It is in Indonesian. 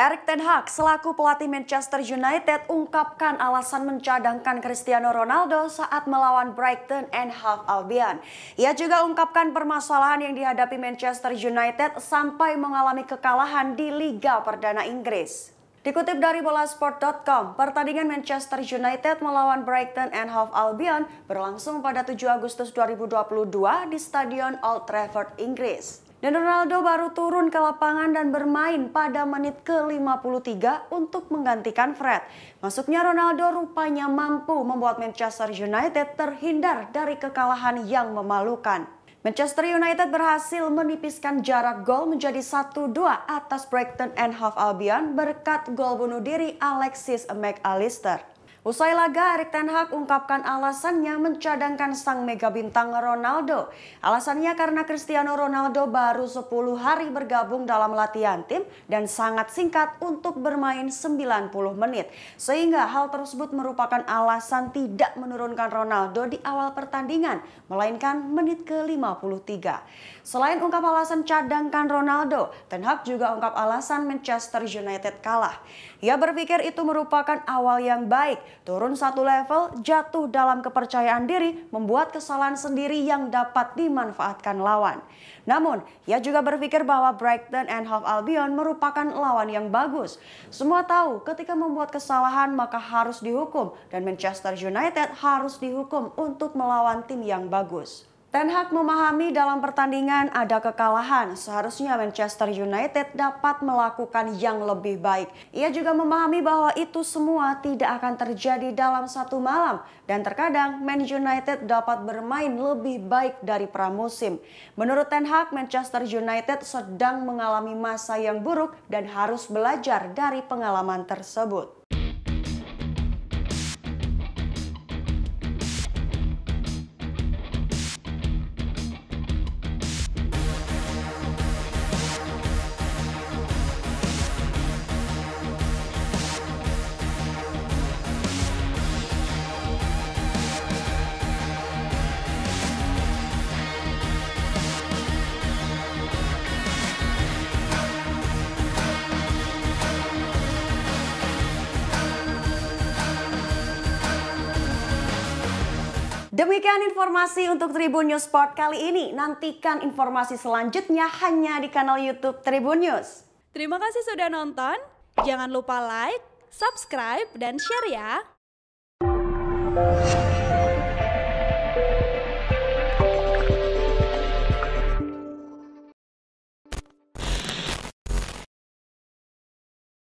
Erik ten Hag selaku pelatih Manchester United ungkapkan alasan mencadangkan Cristiano Ronaldo saat melawan Brighton and Hove Albion. Ia juga ungkapkan permasalahan yang dihadapi Manchester United sampai mengalami kekalahan di Liga Perdana Inggris. Dikutip dari bolasport.com, pertandingan Manchester United melawan Brighton and Hove Albion berlangsung pada 7 Agustus 2022 di Stadion Old Trafford, Inggris. Dan Ronaldo baru turun ke lapangan dan bermain pada menit ke-53 untuk menggantikan Fred. Masuknya Ronaldo rupanya mampu membuat Manchester United terhindar dari kekalahan yang memalukan. Manchester United berhasil menipiskan jarak gol menjadi 1-2 atas Brighton and Hove Albion berkat gol bunuh diri Alexis McAllister. Usai laga, Erik ten Hag ungkapkan alasannya mencadangkan sang mega bintang Ronaldo. Alasannya karena Cristiano Ronaldo baru 10 hari bergabung dalam latihan tim dan sangat singkat untuk bermain 90 menit. Sehingga hal tersebut merupakan alasan tidak menurunkan Ronaldo di awal pertandingan, melainkan menit ke-53. Selain ungkap alasan cadangkan Ronaldo, ten Hag juga ungkap alasan Manchester United kalah. Ia berpikir itu merupakan awal yang baik. Turun satu level, jatuh dalam kepercayaan diri, membuat kesalahan sendiri yang dapat dimanfaatkan lawan. Namun, ia juga berpikir bahwa Brighton and Hove Albion merupakan lawan yang bagus. Semua tahu ketika membuat kesalahan maka harus dihukum dan Manchester United harus dihukum untuk melawan tim yang bagus. Ten Hag memahami dalam pertandingan ada kekalahan, seharusnya Manchester United dapat melakukan yang lebih baik. Ia juga memahami bahwa itu semua tidak akan terjadi dalam satu malam dan terkadang Man United dapat bermain lebih baik dari pramusim. Menurut Ten Hag, Manchester United sedang mengalami masa yang buruk dan harus belajar dari pengalaman tersebut. Demikian informasi untuk Tribunnews Sport kali ini. Nantikan informasi selanjutnya hanya di kanal YouTube Tribunnews. Terima kasih sudah nonton. Jangan lupa like, subscribe, dan share ya.